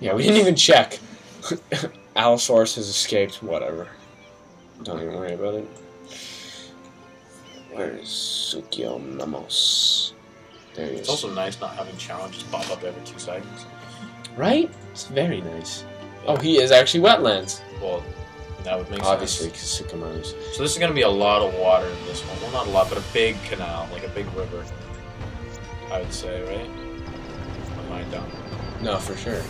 Yeah, we didn't even check. Allosaurus has escaped. Whatever. Don't even worry about it. Where is Suchomimus? There he is. It's also nice not having challenges pop up every 2 seconds. Right? It's very nice. Yeah. Oh, he is actually wetlands. Well, that would make sense. Obviously, Suchomimus. So this is going to be a lot of water in this one. Well, not a lot, but a big canal, like a big river. I would say, right? Am I dumb? No, for sure.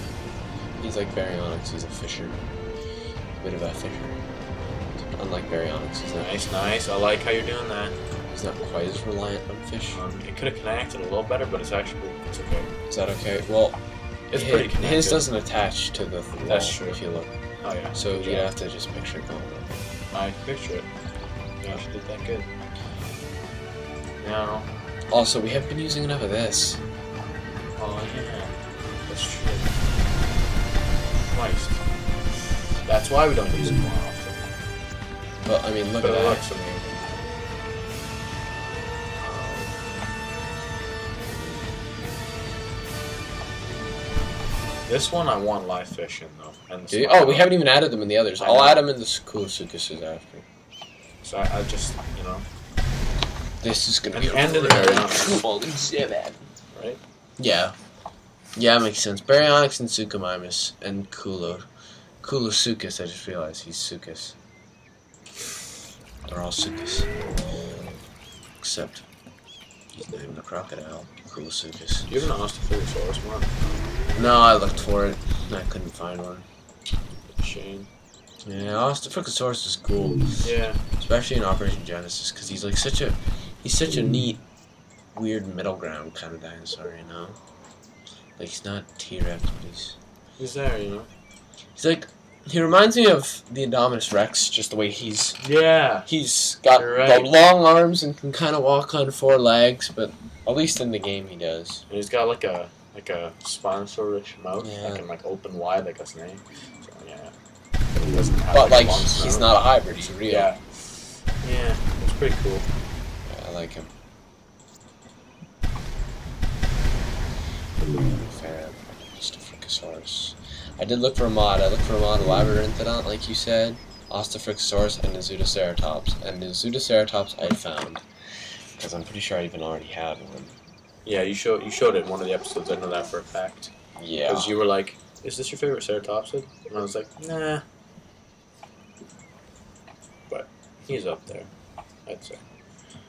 He's like Baryonyx, he's a fisher. A bit of a fisher. Unlike Baryonyx, he's nice, nice. I like how you're doing that. He's not quite as reliant on fish. It could have connected a little better, but it's actually it's okay. Is that okay? Well, it's pretty connected. His doesn't attach to the wall. That's true. If you look. Oh yeah. So you have to just picture it. I picture it. You actually did that good. Now. Also, we have been using enough of this. Oh yeah. That's true. Christ. That's why we don't use it more often. Well, I mean, look at that. Looks amazing. This one I want live fish in, though. And oh, we haven't even added them in the others. I'll add them in the Kulasuchus after. So I just, you know. This is going to be really cool. Right? Yeah. Yeah, that makes sense. Baryonyx and Suchomimus and Kulasuchus, I just realized he's Suchus. They're all Suchus. Except he's not even a crocodile. Kulasuchus. Do you have an Ostafrikasaurus one? No, I looked for it and I couldn't find one. Shame. Yeah, Ostafrikasaurus is cool. Yeah. Especially in Operation Genesis, because he's like such a neat, weird middle ground kind of dinosaur, you know? Like he's not T-Rex, but he's there, you know? He's like he reminds me of the Indominus Rex, just the way he's... Yeah. He's got the long arms and can kind of walk on 4 legs, but at least in the game he does. And he's got like a spinosaurus mouth that can like open wide like a snake. So, yeah. But, he doesn't have, but like he's not a hybrid, he's real. Yeah. Yeah, it's pretty cool. Yeah, I like him. Ostafrikasaurus. I did look for a mod. I looked for a mod of Labyrinthodont, like you said, Ostafrikasaurus, and Azutoceratops. And the Azutoceratops I found, because I'm pretty sure I even already had one. Yeah, you showed it in one of the episodes. I know that for a fact. Yeah. Because you were like, "Is this your favorite ceratopsid?" And I was like, "Nah." But he's up there, I'd say.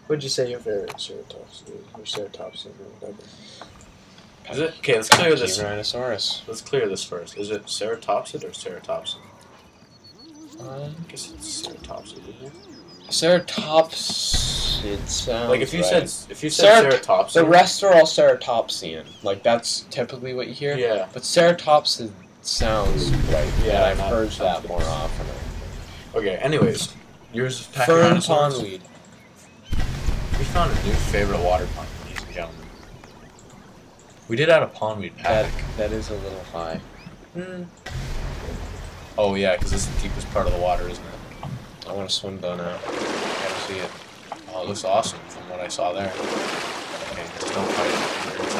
Would you say your favorite ceratopsid or ceratopsid or whatever? Is it, okay, let's clear this. Let's clear this first. Is it ceratopsid or ceratopsin? I guess it's ceratopsid, isn't it? Ceratopsid. Like if you said ceratopsid, the rest are all ceratopsian. Like that's typically what you hear. Yeah. But ceratopsid sounds right. Yeah, I've heard that more often. Okay. Anyways, yours is fern pondweed. We found a new favorite water pond, ladies and gentlemen. We did add a pondweed paddock. That is a little high. Mm. Oh yeah, because it's the deepest part of the water, isn't it? I want to swim though now. I gotta see it. Oh, it looks awesome from what I saw there. Okay, just don't fight it. It's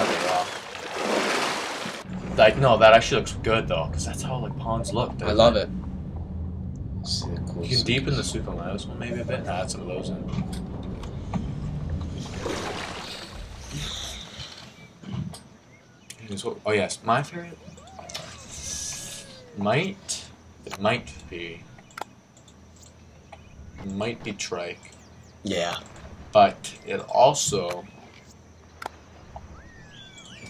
not very off. Like, no, that actually looks good though, because that's how like ponds look. I love it. Cool. You can deepen the Suchomimus one maybe a bit. Nah, that's some of those in. Oh yes, my favorite might be trike. Yeah. But it also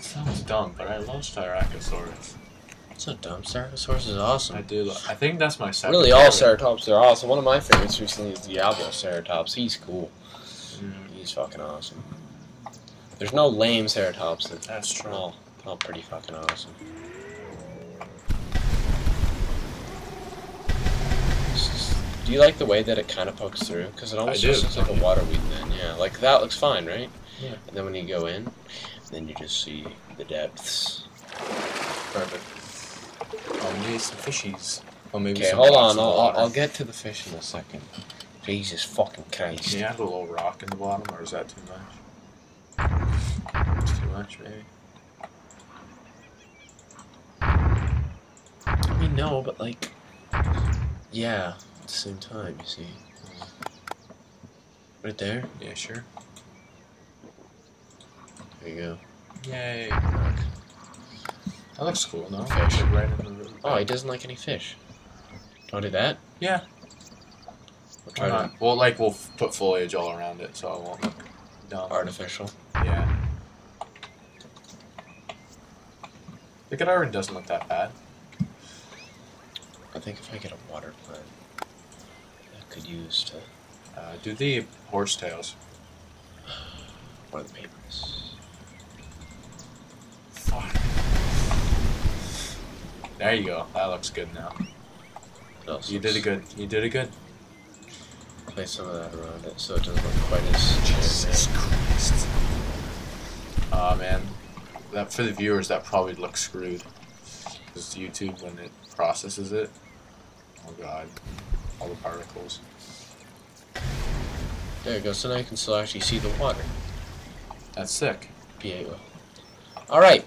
sounds dumb, but I love Styracosaurus. It's not dumb. Styracosaurus is awesome. I do. I think that's my second. Really, all ceratops are awesome. One of my favorites recently is Diablo Ceratops. He's cool. Mm. He's fucking awesome. There's no lame ceratops. That's true. No. Oh, pretty fucking awesome. Do you like the way that it kind of pokes through? Because it almost just looks like a water weed then. Yeah, like that looks fine, right? Yeah. And then when you go in, then you just see the depths. Perfect. I'll need some fishies. Okay, hold on. I'll get to the fish in a second. Jesus fucking Christ. Can you add a little rock in the bottom, or is that too much? It's too much, maybe. No, but like, yeah, at the same time, you see. Right there? Yeah, sure. There you go. Yay. That looks cool, no? Fish. Right in the room. Oh, he doesn't like any fish. Don't do that? Yeah. We'll try to... Well, like, we'll put foliage all around it, so it won't look dumb. Artificial. Yeah. The Gadarin doesn't look that bad. I think if I get a water plant, I could use to... do the horse tails. One of the papers. Fuck. There you go. That looks good now. You did a good. Place some of that around it so it doesn't look quite as. Jesus Christ. Aw, man. That for the viewers, that probably looks screwed. Because YouTube, when it processes it, oh god, all the particles. There you go, so now you can still actually see the water. That's sick. Piero. Alright.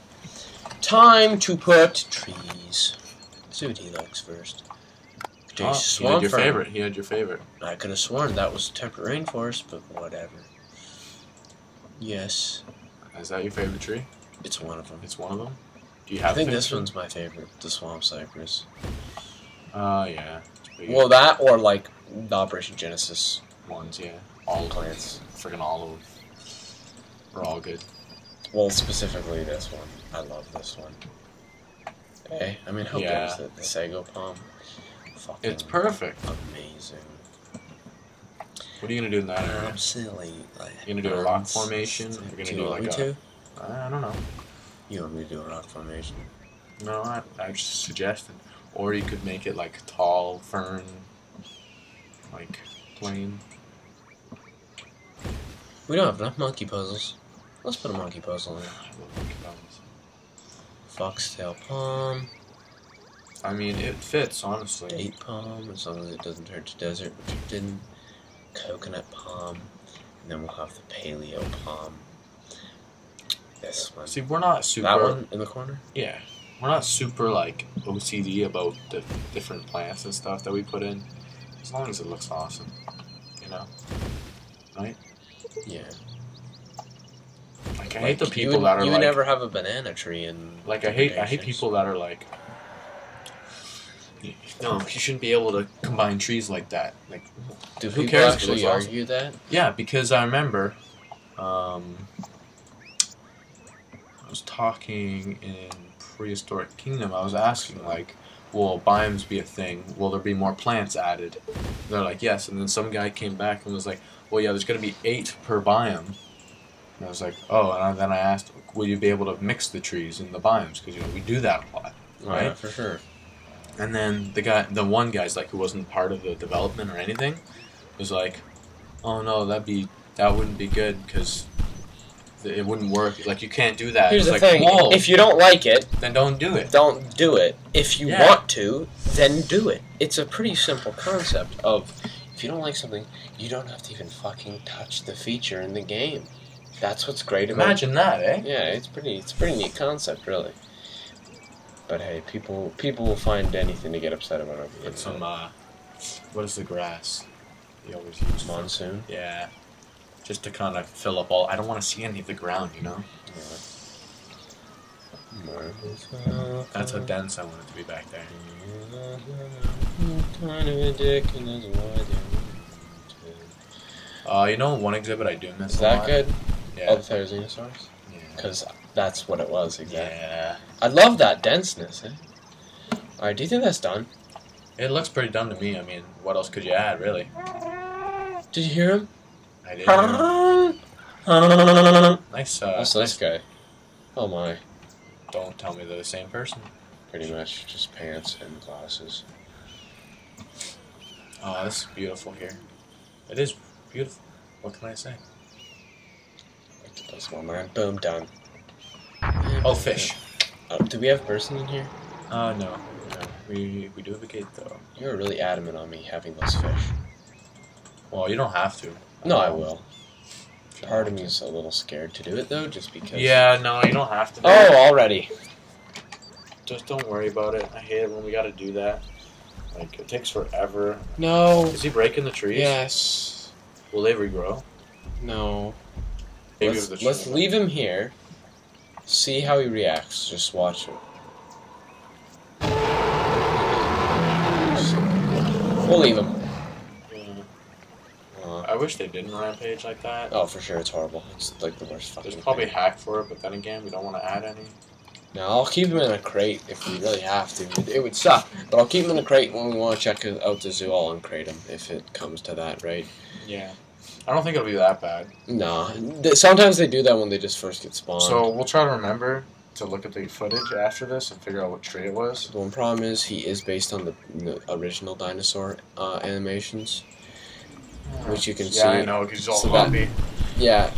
Time to put trees. Let's see what he likes first. Oh, he had your favorite. He had your favorite. I could have sworn that was temperate rainforest, but whatever. Yes. Is that your favorite tree? It's one of them. It's one of them? Do you have I think this one's my favorite, the Swamp Cypress. Oh, yeah. Well, that or like the Operation Genesis ones, yeah. All plants. Friggin' all of them. We're all good. Well, specifically this one. I love this one. Hey, I mean, how good is it? The Sago Palm. Fucking it's perfect. Amazing. What are you gonna do in that area? Absolutely. Like, you're gonna do a rock formation? You're gonna do like a... I don't know. You want me to do a rock formation? No, I'm just suggesting. Or you could make it like a tall fern, like plain. We don't have enough monkey puzzles. Let's put a monkey puzzle in. I love monkey puzzles. Foxtail palm. I mean, it fits, honestly. Date palm, as long as it doesn't turn to desert, which it didn't. Coconut palm. And then we'll have the paleo palm. This one. See, we're not super... That one in the corner? Yeah. We're not super, like, OCD about the different plants and stuff that we put in. As long as it looks awesome. You know? Right? Yeah. Like, I hate the people that are like... You would never have a banana tree in... Like, I hate people that are like... No, you shouldn't be able to combine trees like that. Like, do who people cares actually argue that? Yeah, because I remember I was talking in Prehistoric Kingdom. I was asking, like, will biomes be a thing? Will there be more plants added? And they're like, yes. And then some guy came back and was like, well, yeah, there's going to be 8 per biome. And I was like, oh. And then I asked, will you be able to mix the trees in the biomes? Because, you know, we do that a lot, right? Yeah, for sure. And then the one guy's like, who wasn't part of the development or anything, was like, "Oh no, that wouldn't be good because it wouldn't work. Like you can't do that." Here's the thing: if you don't like it, then don't do it. Don't do it. If you want to, then do it. It's a pretty simple concept of if you don't like something, you don't have to even fucking touch the feature in the game. That's what's great about it. Imagine that, eh? Yeah, it's a pretty neat concept, really. But hey, people will find anything to get upset about over the internet. Some what is the grass you always use? Monsoon? For? Yeah. Just to kind of fill up all... I don't want to see any of the ground, you know? Yeah. That's how dense I want it to be back there. You know one exhibit I do miss a lot? Is that good? Yeah. Oh, the Therizinosaurs? Yeah. Because that's what it was, exactly. Yeah. I love that denseness, eh? Alright, do you think that's done? It looks pretty done to me. I mean, what else could you add, really? Did you hear him? I did. Nice, that's a nice guy. Oh my. Don't tell me they're the same person. Pretty much, just pants and glasses. Oh, this is beautiful here. It is beautiful. What can I say? That's one man. Boom, done. Oh, fish. Oh, do we have person in here? No. We do have a gate, though. You were really adamant on me having those fish. Well, you don't have to. No, I will. Part of me is a little scared to do it, though, just because... Yeah, no, you don't have to do it. Oh, already. Just don't worry about it. I hate it when we gotta do that. Like, it takes forever. No. Is he breaking the trees? Yes. Will they regrow? No. Maybe let's leave him here. See how he reacts. Just watch it. We'll leave him. Yeah. I wish they didn't rampage like that. Oh, for sure. It's horrible. It's like the worst fucking There's probably a hack for it, but then again, we don't want to add any. No, I'll keep him in a crate if we really have to. It would suck, but I'll keep him in a crate when we want to check out the zoo. I'll uncrate him if it comes to that, right? Yeah. I don't think it'll be that bad. No. Sometimes they do that when they just first get spawned. So we'll try to remember to look at the footage after this and figure out what tree it was. The one problem is he is based on the original dinosaur animations, which you can see. Yeah, I know, because he's all hoppy. Yeah.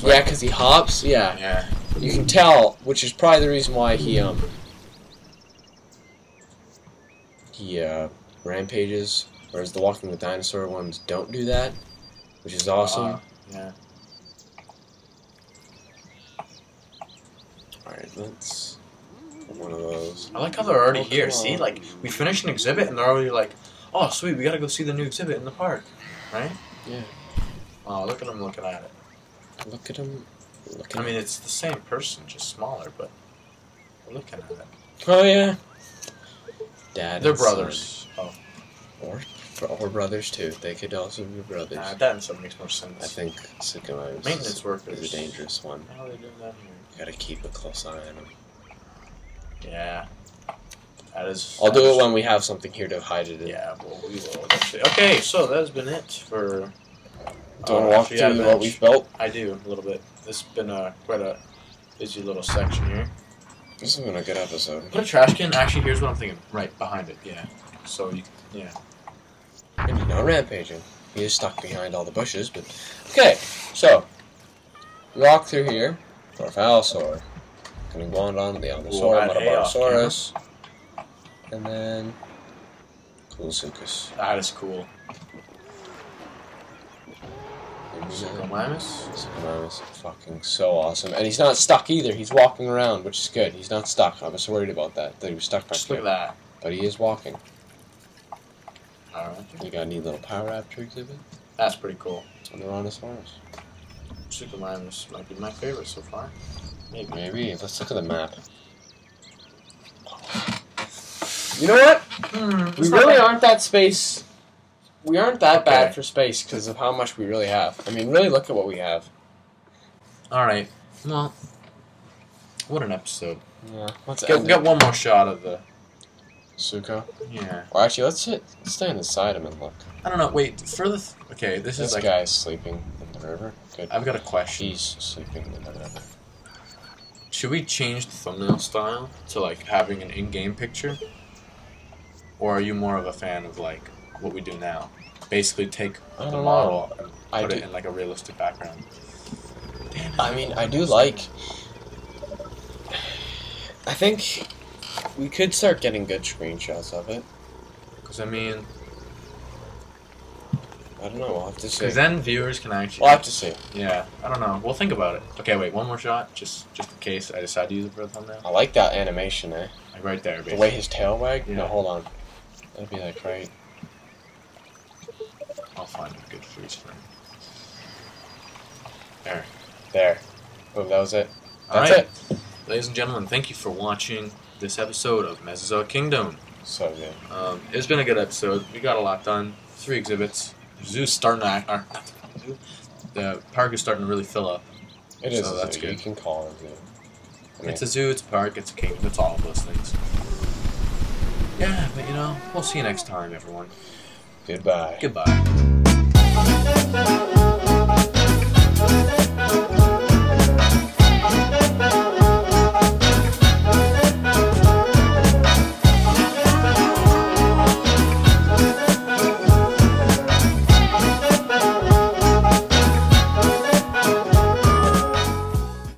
Yeah, because he hops. Yeah. Yeah. You can tell, which is probably the reason why he rampages, whereas the Walking with Dinosaur ones don't do that, which is awesome. Yeah. Alright, let's put one of those. I like how they're already here, see? Like, we finished an exhibit and they're already like, oh sweet, we gotta go see the new exhibit in the park, right? Yeah. Oh, look at them looking at it. Look at them. I mean, it's the same person, just smaller, but we're looking at it. Oh, yeah. Dad They're and brothers. Son. Oh. Or brothers, too. They could also be brothers. Nah, dad and son makes more sense. I think Suchomimus is a dangerous one. How are they doing that here? You gotta keep a close eye on them. Yeah. That is... I'll do it when we have something here to hide it in. Yeah, well, we will. Actually. Okay, so that has been it for... Do you want to walk through what we've built? I do, a little bit. This has been quite a busy little section here. This has been a good episode. Put a trash can. Actually, here's what I'm thinking. Right, behind it, yeah. So, yeah. And he's not rampaging. He is stuck behind all the bushes, but... Okay, so... Walk through here. Allosaurus. Going to go on the Allosaurus, Baryonyx, and then... Kulasuchus. That is cool. Suchomimus is fucking so awesome. And he's not stuck either. He's walking around, which is good. He's not stuck. I was worried about that. That he was stuck back there. Look at that. But he is walking. Alright. You got a neat little Power Raptor exhibit. That's pretty cool. And they're on his horse. Suchomimus might be my favorite so far. Maybe. Maybe. Let's look at the map. You know what? We really aren't that space... We aren't that bad for space because of how much we really have. I mean, really look at what we have. Alright. Well, what an episode. Yeah. Let's get one more shot of the... Sucho? Yeah. Well, actually, let's stand inside him and look. I don't know. Wait, for the... Okay, this is like... This guy's sleeping in the river. Good. I've got a question. He's sleeping in the river. Should we change the thumbnail style to, like, having an in-game picture? Or are you more of a fan of, like... what we do now. Basically take the model and put it in like a realistic background. Damn, I mean, I do like... I think we could start getting good screenshots of it. Because, I mean... I don't know, we'll have to see. Because then viewers can actually... We'll have to see. Yeah, I don't know. We'll think about it. Okay, wait, one more shot, just in case I decide to use it for a thumbnail. I like that animation, eh? Like right there, basically. The way his tail wagged? Yeah. No, hold on. That'd be like right... I'll find a good freeze frame. There. There. Boom, that was it. That's it. Ladies and gentlemen, thank you for watching this episode of Mesozoic Kingdom. So good. It's been a good episode. We got a lot done. 3 exhibits. Zoo's starting to act. The park is starting to really fill up. It is. So that's good. You can call it a zoo. I mean, it's a zoo, it's a park, it's a kingdom, it's all of those things. Yeah, but you know, we'll see you next time, everyone. Goodbye. Goodbye.